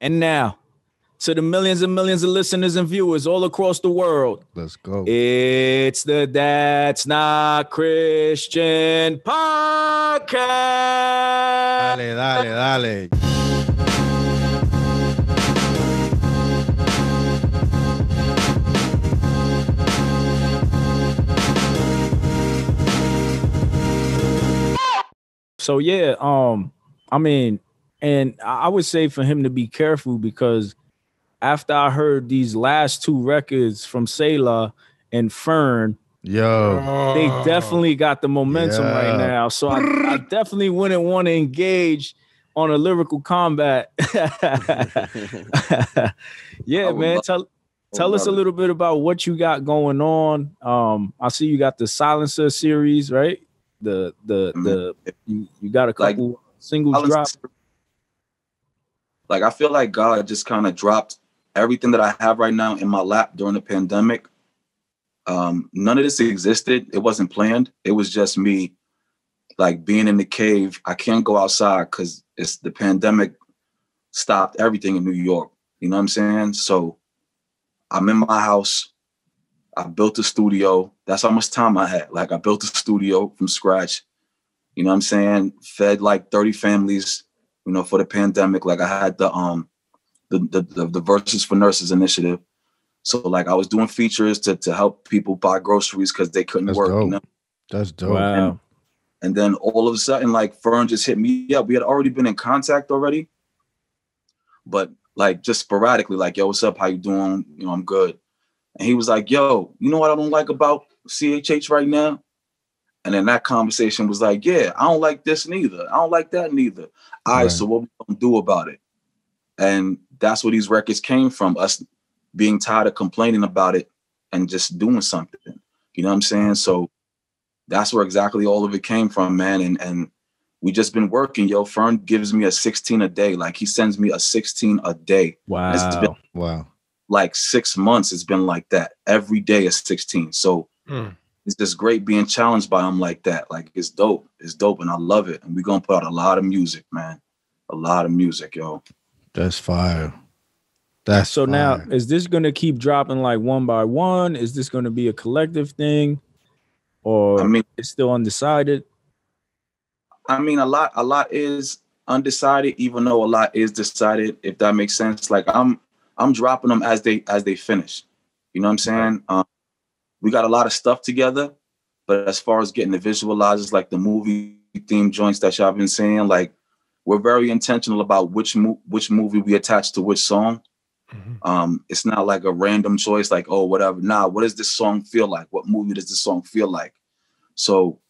and now to the millions and millions of listeners and viewers all across the world. Let's go. It's the That's Not Christian Podcast. Dale, dale, dale. So yeah, I mean, and I would say for him to be careful, because after I heard these last two records from Selah and Fern, they definitely got the momentum right now. So I definitely wouldn't want to engage on a lyrical combat. Yeah, man. Tell us a little bit about what you got going on. I see you got the Silencer series, right? You got a couple singles dropped. Like, I feel like God just kind of dropped everything that I have right now in my lap during the pandemic. None of this existed. It wasn't planned. It was just me, like, being in the cave. I can't go outside because it's the pandemic stopped everything in New York. You know what I'm saying? So I'm in my house. I built a studio. That's how much time I had. Like, I built a studio from scratch. You know what I'm saying? Fed like 30 families, you know, for the pandemic. Like, I had the Versus for Nurses initiative. So like, I was doing features to help people buy groceries because they couldn't work. Dope. You know? That's dope. Wow. And then all of a sudden, like, Fern just hit me up. We had already been in contact already, but like just sporadically, like, yo, what's up? How you doing? You know, I'm good. And he was like, yo, you know what I don't like about CHH right now? And then that conversation was like, yeah, I don't like this neither. I don't like that neither. All right, so what we gonna do about it? And that's where these records came from, us being tired of complaining about it and just doing something. You know what I'm saying? So that's where exactly all of it came from, man. And we just been working. Yo, Fern gives me a 16 a day. Like, he sends me a 16 a day. Wow. It's been, like, 6 months, it's been like that. Every day is 16. So it's just great being challenged by him like that. Like, it's dope. It's dope, and I love it. And we're going to put out a lot of music, man. A lot of music, yo. That's fire. That's so fire. Now, is this going to keep dropping, like, one by one? Is this going to be a collective thing? Or I mean, it's still undecided? I mean, a lot is undecided, even though a lot is decided, if that makes sense. Like, I'm dropping them as they finish. You know what I'm saying? We got a lot of stuff together, but as far as getting the visualizers, like the movie theme joints that y'all been seeing, like, we're very intentional about which movie we attach to which song. Mm-hmm. It's not like a random choice, like, oh, whatever. Nah, what does this song feel like? What movie does this song feel like? So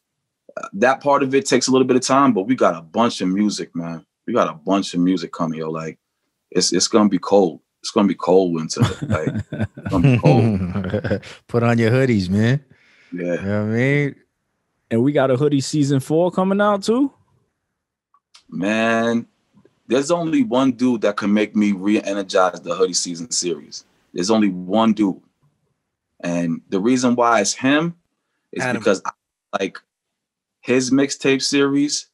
that part of it takes a little bit of time, but we got a bunch of music, man. We got a bunch of music coming, yo. Like, it's gonna be cold. It's gonna be cold winter. Like, it's gonna be cold. Put on your hoodies, man. Yeah, you know what I mean. And we got a hoodie season 4 coming out too. Man, there's only one dude that can make me re-energize the hoodie season series. There's only one dude, and the reason why it's him is because I, like, his mixtape series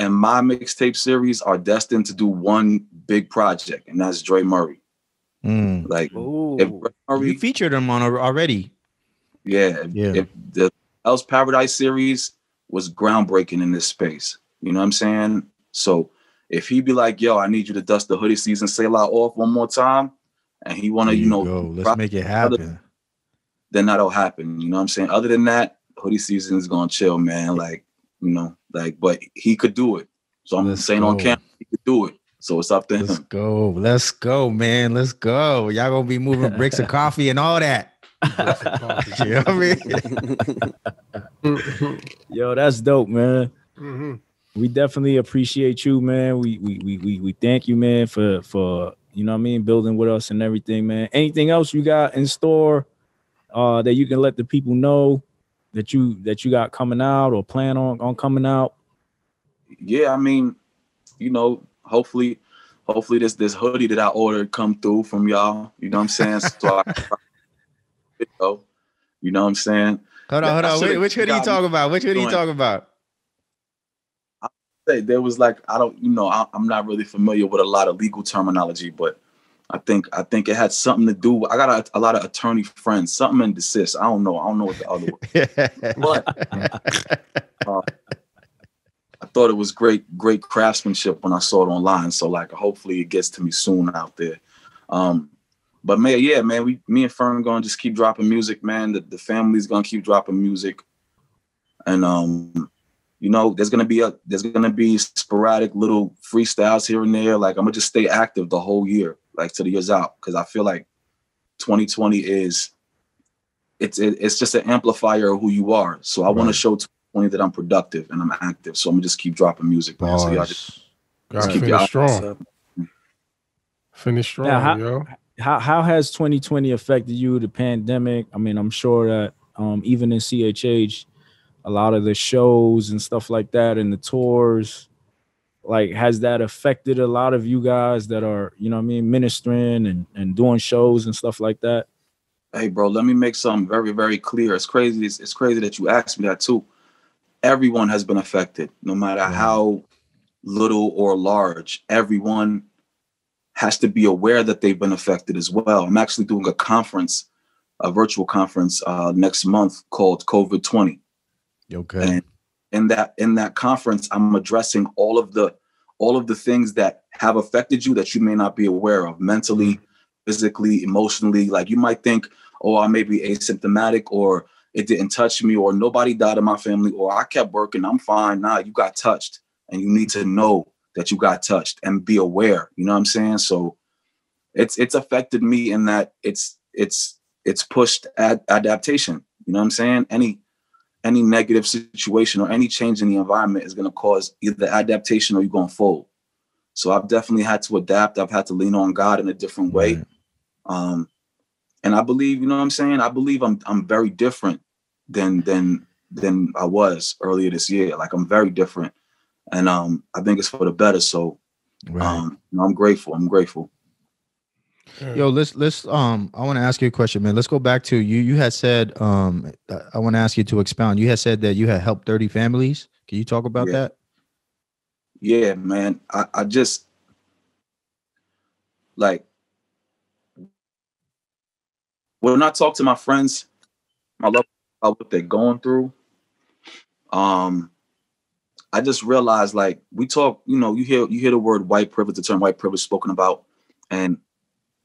and my mixtape series are destined to do one big project, and that's Dre Murray. Like, we featured him on already. Yeah. If the Else Paradise series was groundbreaking in this space, you know what I'm saying? So if he be like, yo, I need you to dust the hoodie season Selah off one more time, and he want to, you know, let's make it happen, then that'll happen. You know what I'm saying? Other than that, hoodie season is gonna chill, man. Like, you know, like, but he could do it. So I'm saying on camera, he could do it. So it's up to him. Let's go, man. Let's go. Y'all gonna be moving bricks of coffee and all that. You know what I mean? Yo, that's dope, man. Mm-hmm. We definitely appreciate you, man. We thank you, man, for you know what I mean, building with us and everything, man. Anything else you got in store that you can let the people know that you got coming out or plan on coming out? Yeah, I mean, you know. Hopefully this hoodie that I ordered come through from y'all. You know what I'm saying? So you know what I'm saying? Hold on. Which hoodie you talking about? I say there was like, I'm not really familiar with a lot of legal terminology, but I think it had something to do with, I got a lot of attorney friends, something and desist. I don't know what the other was. But I thought it was great craftsmanship when I saw it online. So like, hopefully it gets to me soon out there. But man, yeah, man, me and Fern gonna just keep dropping music, man. The family's gonna keep dropping music, and you know, there's gonna be sporadic little freestyles here and there. Like, I'm gonna just stay active the whole year, like till the year's out, because I feel like 2020 it's just an amplifier of who you are. So I want to show 2020 that I'm productive and I'm active. So I'm gonna just keep dropping music, man. So y'all just keep y'all strong. Finish strong, now, yo. How has 2020 affected you, the pandemic? I mean, I'm sure that even in CHH, a lot of the shows and stuff like that and the tours, like, has that affected a lot of you guys that are, you know what I mean, ministering and doing shows and stuff like that? Hey, bro, let me make something very, very clear. It's crazy. It's crazy that you asked me that, too. Everyone has been affected, no matter how little or large. Everyone has to be aware that they've been affected as well. I'm actually doing a conference, a virtual conference next month called COVID-20. Okay. And in that conference, I'm addressing all of the things that have affected you that you may not be aware of mentally, physically, emotionally. Like, you might think, oh, I may be asymptomatic, or it didn't touch me, or nobody died in my family, or I kept working, I'm fine. Nah, you got touched, and you need to know that you got touched and be aware, you know what I'm saying? So it's affected me in that it's pushed adaptation, you know what I'm saying? Any negative situation or any change in the environment is going to cause either adaptation or you're going to fold. So I've definitely had to adapt. I've had to lean on God in a different way. Right. And I believe, you know what I'm saying? I believe I'm very different than I was earlier this year. Like, I'm very different. And I think it's for the better. So I'm grateful. I'm grateful. Yo, let's I want to ask you a question, man. Let's go back to you had said, I want to ask you to expound. You had said that you had helped 30 families. Can you talk about that? Yeah, man. I just, like, when I talk to my friends, my love about what they're going through, I just realized, like, we talk, you know, you hear the word white privilege, the term white privilege spoken about, and,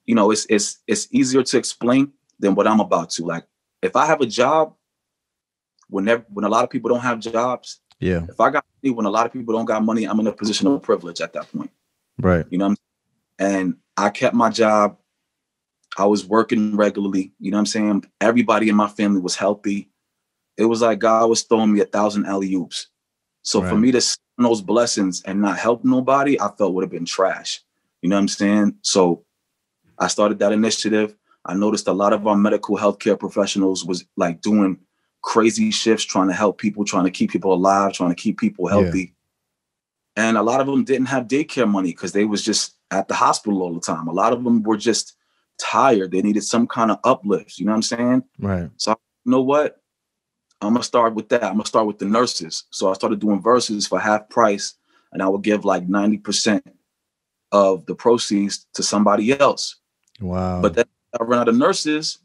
you know, it's easier to explain than what I'm about to. Like, if I have a job, when a lot of people don't have jobs, if I got money when a lot of people don't got money, I'm in a position of privilege at that point. Right. You know what I'm saying? And I kept my job. I was working regularly. You know what I'm saying? Everybody in my family was healthy. It was like God was throwing me 1,000 alley-oops. So for me to see those blessings and not help nobody, I felt would have been trash. You know what I'm saying? So I started that initiative. I noticed a lot of our medical healthcare professionals was like doing crazy shifts, trying to help people, trying to keep people alive, trying to keep people healthy. Yeah. And a lot of them didn't have daycare money because they was just at the hospital all the time. A lot of them were just tired. They needed some kind of uplift. You know what I'm saying? Right. So you know what? I'm going to start with that. I'm going to start with the nurses. So I started doing Verses for half price, and I would give like 90% of the proceeds to somebody else. Wow. But then I ran out of nurses.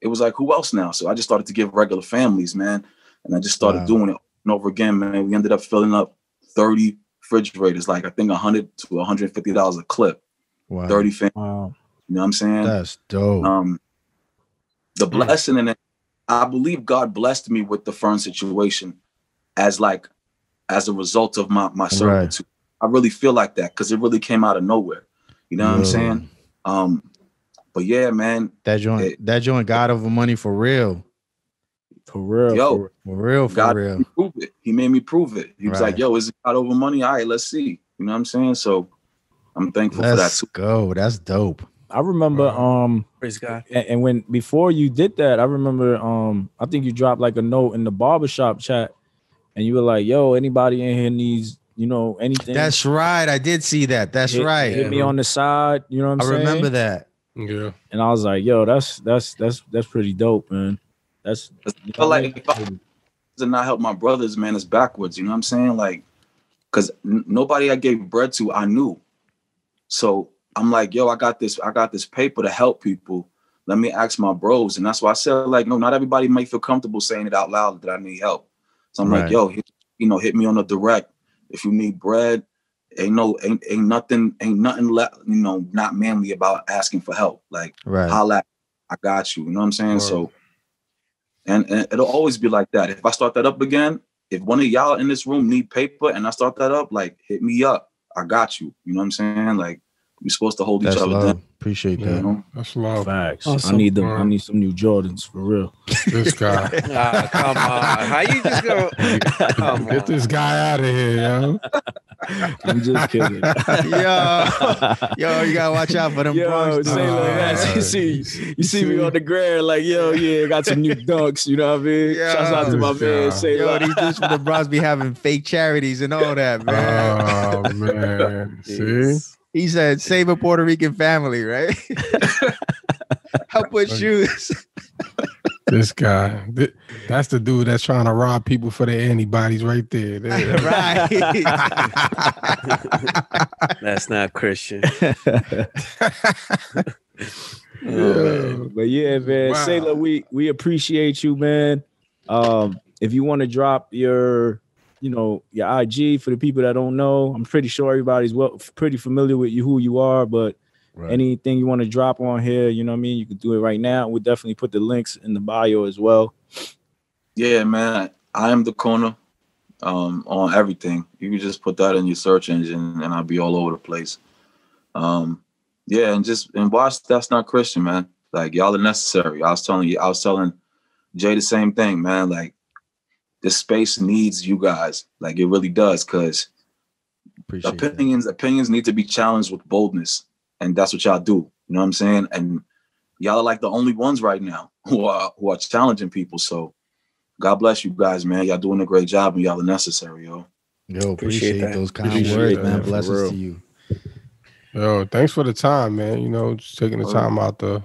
It was like, who else now? So I just started to give regular families, man. And I just started doing it over and over again, man. We ended up filling up 30 refrigerators, like I think $100 to $150 a clip. Wow. 30 families. Wow. You know what I'm saying? That's dope. The blessing in it, I believe God blessed me with the Fern situation as a result of my servitude. Right. I really feel like that because it really came out of nowhere. You know what I'm saying? But yeah, man. That joint God over money for real. For real. Yo, for real. He made me prove it. He was like, yo, is it God over money? All right, let's see. You know what I'm saying? So I'm thankful for that too. Let's go. That's dope. I remember, praise God. And when before you did that, I remember, I think you dropped like a note in the barbershop chat, and you were like, "Yo, anybody in here needs, you know, anything?" That's right. I did see that. That's right. Hit me on the side. You know what I'm saying? I remember that. Yeah. And I was like, "Yo, that's pretty dope, man." That's you know, like, if I did not help my brothers, man, it's backwards. You know what I'm saying? Like, because nobody I gave bread to, I knew, so. I'm like, yo, I got this paper to help people. Let me ask my bros. And that's why I said, like, no, not everybody might feel comfortable saying it out loud that I need help. So I'm like, yo, hit me on the direct. If you need bread, ain't nothing left, not manly about asking for help. Like, holla, I got you. You know what I'm saying? Word. So, and it'll always be like that. If I start that up again, if one of y'all in this room need paper and I start that up, like, hit me up. I got you. You know what I'm saying? Like, we're supposed to hold each other down. Appreciate that. That's love. Facts. Awesome. I need some new Jordans for real. This guy. Nah, come on. How you just go? Get this guy out of here, yo. I'm just kidding. yo, you gotta watch out for them. Yo, like, you see me on the ground, like, got some new dunks. You know what I mean? Yo, shouts out to my man, Selah. Yo, these dudes from the Bronx be having fake charities and all that, man. Oh man, see. He said, save a Puerto Rican family, right? Help with shoes. This guy. That's the dude that's trying to rob people for their antibodies right there. Right. That's not Christian. Man. But yeah, man. Wow. Selah, we appreciate you, man. If you want to drop your IG for the people that don't know. I'm pretty sure everybody's pretty familiar with you, who you are, but anything you want to drop on here, you know what I mean? You can do it right now. We'll definitely put the links in the bio as well. Yeah, man. I am the corner on everything. You can just put that in your search engine and I'll be all over the place. And watch That's Not Christian, man. Like, y'all are necessary. I was telling Jay the same thing, man. Like, this space needs you guys. Like, it really does, because opinions need to be challenged with boldness. And that's what y'all do. You know what I'm saying? And y'all are like the only ones right now who are challenging people. So God bless you guys, man. Y'all doing a great job and y'all are necessary, yo. Yo, appreciate those kind words, man. Blessings to you. Yo, thanks for the time, man. You know, just taking the time out to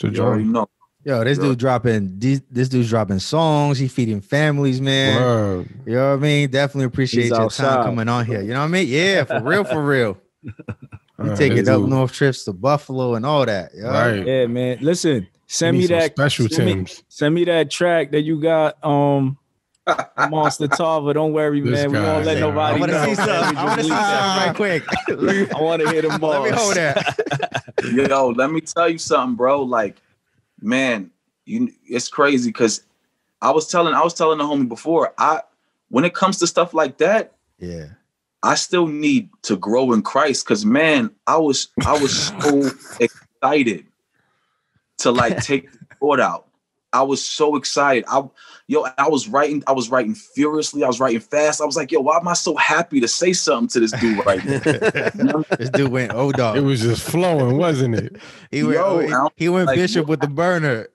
join. Yo, this dude's dropping songs. He feeding families, man. Word. You know what I mean? Definitely appreciate your time coming on here. You know what I mean? Yeah, for real, for real. You taking up north trips to Buffalo and all that. Yo. Right. Yeah, man. Listen, send me that special teams. Send me that track that you got. Monster Tava, don't worry, this man. We won't let nobody know. I want to see something right quick. I want to hear them all. Let me hold that. Yo, let me tell you something, bro. Like, man, it's crazy because I was telling the homie before, when it comes to stuff like that, yeah, I still need to grow in Christ, because, man, I was so excited to, like, take the thought out. I was so excited. I was writing furiously. I was writing fast. I was like, yo, why am I so happy to say something to this dude right now? This dude went, oh, dog. It was just flowing, wasn't it? He went Bishop with the burner.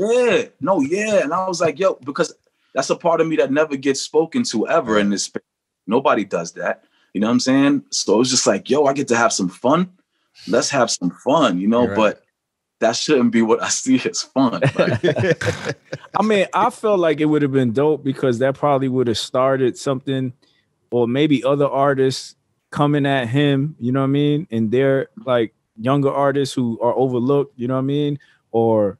And I was like, yo, because that's a part of me that never gets spoken to ever in this space. Nobody does that. You know what I'm saying? So it was just like, yo, I get to have some fun. Let's have some fun, but that shouldn't be what I see as fun. Like. I mean, I felt like it would have been dope because that probably would have started something, or maybe other artists coming at him, you know what I mean? And they're like younger artists who are overlooked, you know what I mean? Or,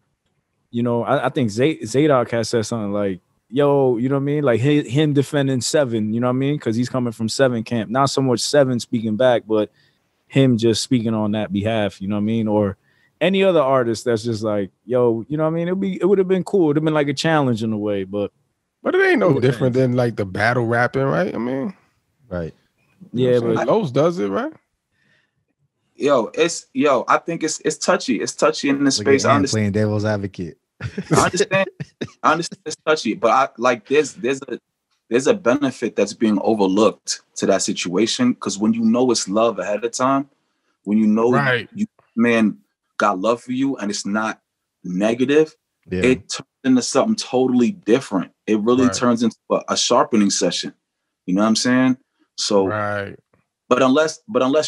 I think Zadok has said something like, yo, you know what I mean? Like him defending Seven, you know what I mean? Because he's coming from Seven camp. Not so much Seven speaking back, but him just speaking on that behalf, you know what I mean? Or any other artist that's just like, yo, you know what I mean? It would have been cool. It would have been like a challenge in a way, but it ain't no different than like the battle rapping, right? I mean, right? Yeah, but Los does it, right? Yo, I think it's touchy. It's touchy in this space. I'm playing devil's advocate. I understand. It's touchy, but I like there's a benefit that's being overlooked to that situation, because when you know it's love ahead of time, when you know you, man, got love for you and it's not negative, it turns into something totally different. It really turns into a sharpening session. You know what I'm saying? So, but unless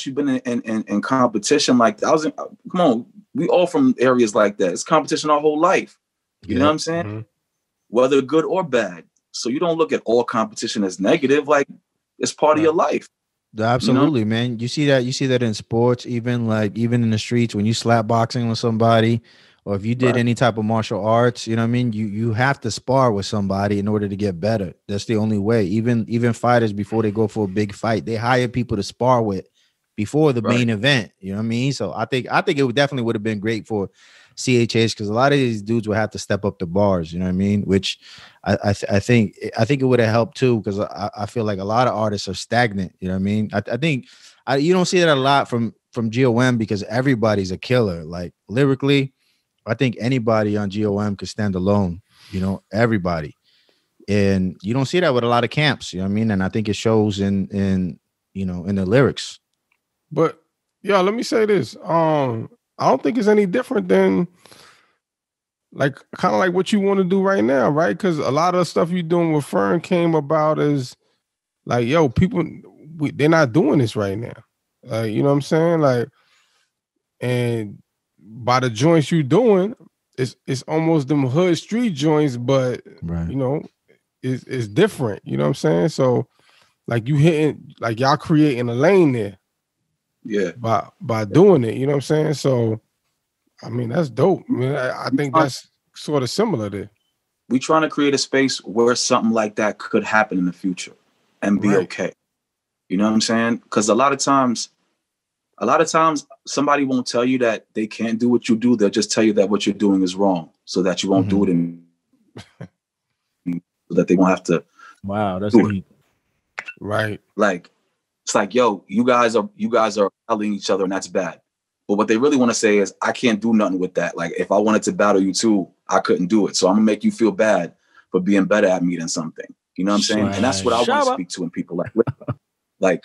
you've been in competition like that, come on, we all from areas like that. It's competition our whole life. You know what I'm saying? Mm-hmm. Whether good or bad. So you don't look at all competition as negative. Like, it's part of your life. Absolutely, you know? Man. You see that in sports, even in the streets when you slap boxing with somebody, or if you did any type of martial arts, you know what I mean? You have to spar with somebody in order to get better. That's the only way. Even fighters, before they go for a big fight, they hire people to spar with before the main event. You know what I mean? So I think it would have been great for CHH, because a lot of these dudes would have to step up the bars, you know what I mean? Which I think it would have helped too, because I feel like a lot of artists are stagnant, you know what I mean? I think you don't see that a lot from GOM, because everybody's a killer. Like lyrically, I think anybody on GOM could stand alone, you know, everybody. And you don't see that with a lot of camps, you know what I mean? And I think it shows in the lyrics. But yeah, let me say this. I don't think it's any different than kind of like what you want to do right now, right? Because a lot of the stuff you're doing with Fern came about as like, yo, people, they're not doing this right now. You know what I'm saying? Like, and by the joints you're doing, it's almost them hood street joints, but you know, it's different. You know what I'm saying? So like you hitting, like y'all creating a lane there. Yeah, by doing it, you know what I'm saying? So, I mean, that's dope. I mean, I think that's sort of similar there. We're trying to create a space where something like that could happen in the future and be okay. You know what I'm saying? Because a lot of times, somebody won't tell you that they can't do what you do. They'll just tell you that what you're doing is wrong so that you won't do it so that they won't have to. Wow, that's deep. Right. Like, it's like, yo, you guys are battling each other, and that's bad. But what they really want to say is, I can't do nothing with that. Like, if I wanted to battle you too, I couldn't do it. So I'm gonna make you feel bad for being better at me than something. You know what I'm saying? And that's what I want to speak to in people. Like,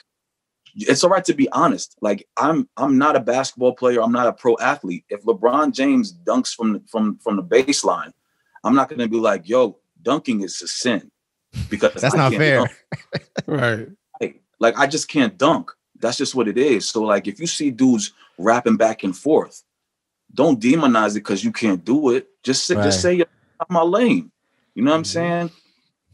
it's all right to be honest. Like, I'm not a basketball player. I'm not a pro athlete. If LeBron James dunks from the baseline, I'm not gonna be like, yo, dunking is a sin, because that's not fair. Right. Like, I just can't dunk. That's just what it is. So, like, if you see dudes rapping back and forth, don't demonize it because you can't do it. Just say, I'm my lane. You know what I'm saying?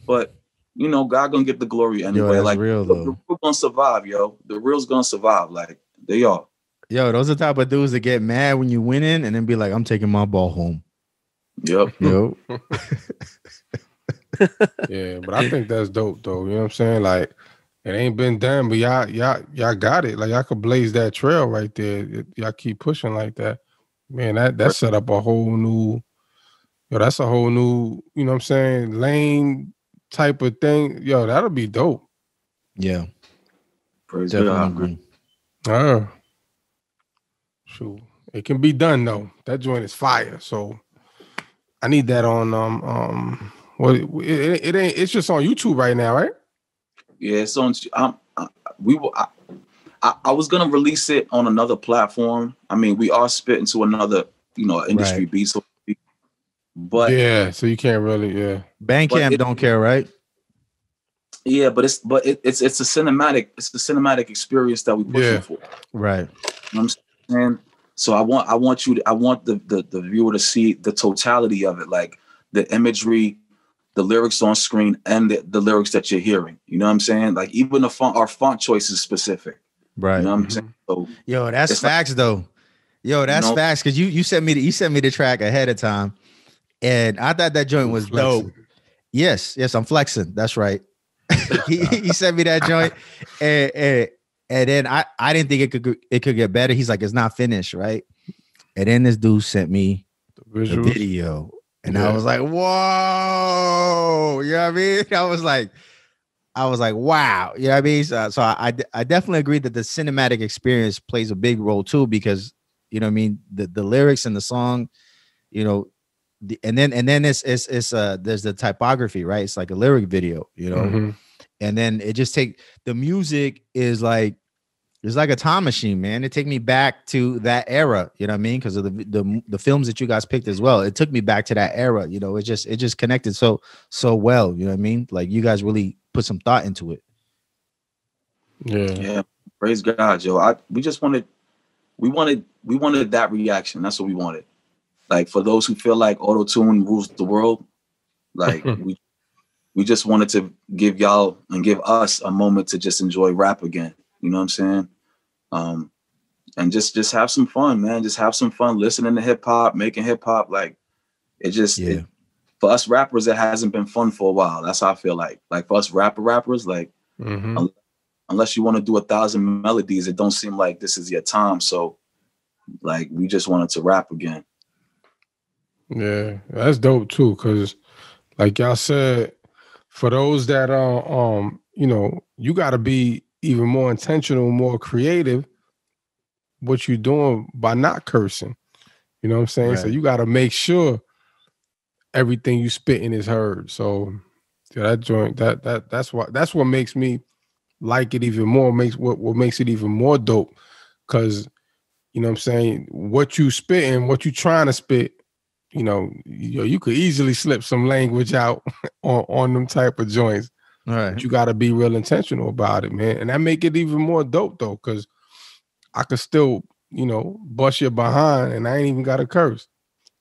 But, you know, God going to get the glory anyway. Yo, like, real, the real's going to survive, yo. The real's going to survive. Like, they are. Yo, those are the type of dudes that get mad when you winning and then be like, I'm taking my ball home. Yep. Yo. Yeah, but I think that's dope, though. You know what I'm saying? Like, it ain't been done, but y'all got it. Like, y'all could blaze that trail right there. Y'all keep pushing like that. Man, that set up a whole new, yo, that's a whole new, you know what I'm saying, lane type of thing. Yo, that'll be dope. Yeah. Praise God. Shoot. It can be done, though. That joint is fire. So I need that on, it's just on YouTube right now, right? Yeah, it's on. I was gonna release it on another platform. I mean, we are spitting to another, you know, industry beat. So, but yeah, so you can't really, Bandcamp don't care, right? Yeah, but it's a cinematic. It's the cinematic experience that we're pushing for, right? You know what I'm saying? So I want the viewer to see the totality of it, like the imagery, the lyrics on screen, and the lyrics that you're hearing. You know what I'm saying? Like, even the font, our font choice is specific. Right. You know what I'm saying? So, yo, that's facts, like, though. Yo, that's facts. Cause you sent me the track ahead of time, and I thought that joint was dope. Yes, I'm flexing. That's right. he sent me that joint, and then I didn't think it could get better. He's like, it's not finished, right? And then this dude sent me the video. And I was like, whoa, you know what I mean? I was like, wow, you know what I mean? So I definitely agree that the cinematic experience plays a big role too, because, you know what I mean, the lyrics and the song, you know, and then it's there's the typography, right? It's like a lyric video, you know? And then it just the music is like, it's like a time machine, man. It take me back to that era, you know what I mean? Because of the films that you guys picked as well, it took me back to that era. You know, it just connected so well. You know what I mean? Like, you guys really put some thought into it. Yeah. Praise God, yo. We wanted that reaction. That's what we wanted. Like, for those who feel like auto-tune rules the world, like we just wanted to give y'all and give us a moment to just enjoy rap again. You know what I'm saying? And just have some fun, man. Just have some fun listening to hip hop, making hip hop. Like it just, it, for us rappers, it hasn't been fun for a while. That's how I feel like. Like for us rappers, like unless you want to do 1,000 melodies, it don't seem like this is your time. So like we just wanted to rap again. Yeah, that's dope too. Cause like y'all said, for those that are, you know, you got to be even more intentional, more creative what you're doing by not cursing. You know what I'm saying? Right. So you got to make sure everything you spitting is heard. So yeah, that joint, that's what makes me like it even more, makes what makes it even more dope. Cause you know what I'm saying? What you spitting, what you trying to spit, you know, you could easily slip some language out on them type of joints. Right. But you got to be real intentional about it, man. And that make it even more dope though. Cause I could still, you know, bust your behind and I ain't even got a curse.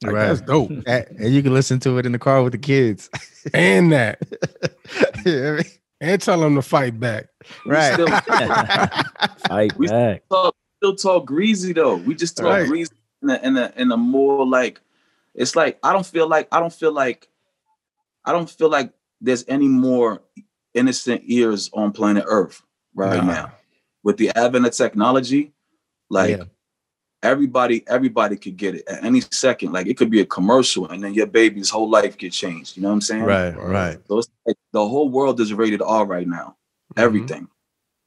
Like, right. That's dope. And you can listen to it in the car with the kids. And that. Yeah, I mean, and tell them to fight back. Right. We still fight back. Still talk greasy though. We just talk greasy in a more like, it's like, I don't feel like there's any more innocent ears on planet Earth right now. With the advent of technology, like everybody could get it at any second. Like it could be a commercial and then your baby's whole life get changed. You know what I'm saying? Right. So it's like the whole world is rated R right now. Everything. Mm-hmm.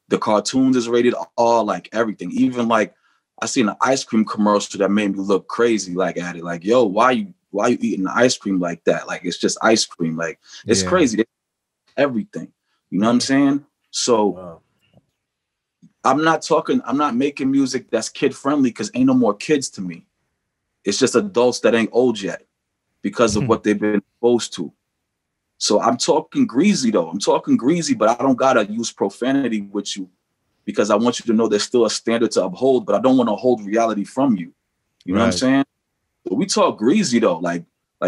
The cartoons is rated R, like everything. Even like I seen an ice cream commercial that made me look crazy like at it. Like, yo, why you eating ice cream like that? Like it's just ice cream. Like it's crazy. Everything. You know what I'm saying? So I'm not making music that's kid friendly because ain't no more kids to me. It's just adults that ain't old yet because of what they've been exposed to. So I'm talking greasy though. I'm talking greasy, but I don't gotta use profanity with you because I want you to know there's still a standard to uphold, but I don't want to hold reality from you. You know what I'm saying? But we talk greasy though. Like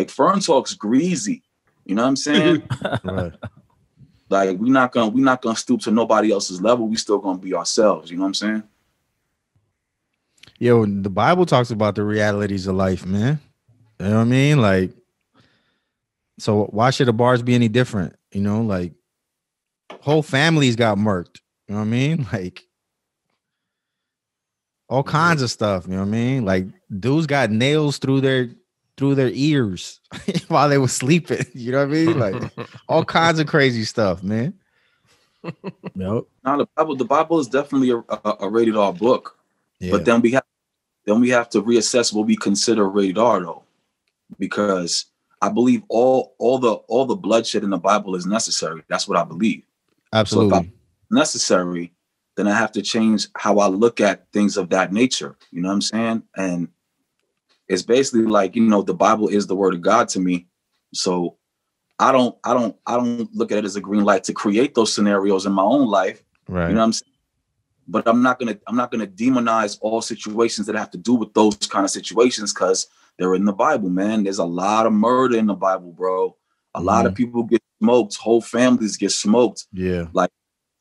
Fern talks greasy. You know what I'm saying? Right. Like we're not gonna stoop to nobody else's level. We still gonna be ourselves. You know what I'm saying? Yo, the Bible talks about the realities of life, man. You know what I mean? Like, so why should the bars be any different? You know, like whole families got murked. You know what I mean? Like all kinds of stuff. You know what I mean? Like dudes got nails through their ears while they were sleeping. You know what I mean? Like all kinds of crazy stuff, man. Nope. Now the Bible is definitely a rated R book. Yeah. But then we have to reassess what we consider rated R though. Because I believe all the bloodshed in the Bible is necessary. That's what I believe. Absolutely. So if I'm necessary, then I have to change how I look at things of that nature. You know what I'm saying? And it's basically like, you know, the Bible is the word of God to me. So I don't look at it as a green light to create those scenarios in my own life. Right. You know what I'm saying? But I'm not gonna demonize all situations that have to do with those kind of situations because they're in the Bible, man. There's a lot of murder in the Bible, bro. A lot of people get smoked, whole families get smoked. Yeah. Like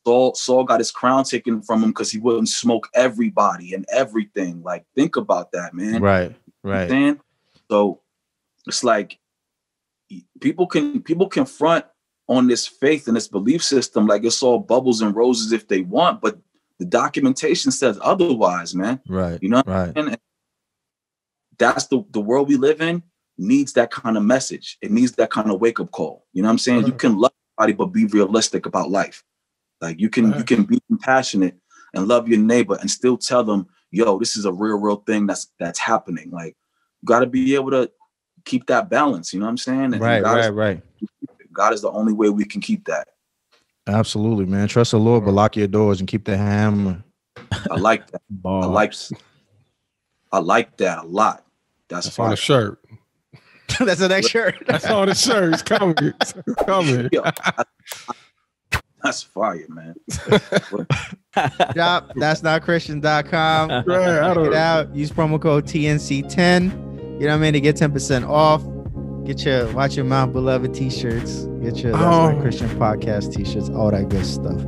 Saul got his crown taken from him because he wouldn't smoke everybody and everything. Like, think about that, man. Right. Then, so it's like people confront on this faith and this belief system like it's all bubbles and roses if they want, but the documentation says otherwise, man. Right. You know what I'm saying? And that's the world we live in needs that kind of message. It needs that kind of wake up call. You know what I'm saying? Right. You can love somebody, but be realistic about life. Like you can be compassionate and love your neighbor and still tell them, yo, this is a real thing that's happening. Like, you got to be able to keep that balance. You know what I'm saying? And God is God is the only way we can keep that. Absolutely, man. Trust the Lord, but lock your doors and keep the hammer. I like that. I like that a lot. That's on a shirt. That's the next shirt. That's on the shirt. It's coming. Yo, that's fire, man. Shop, that's not Christian.com. Right, check it out. Use promo code TNC10. You know what I mean? To get 10% off. Get your Watch Your Mouth Beloved t-shirts. Get your That's Not Christian Podcast t-shirts. All that good stuff.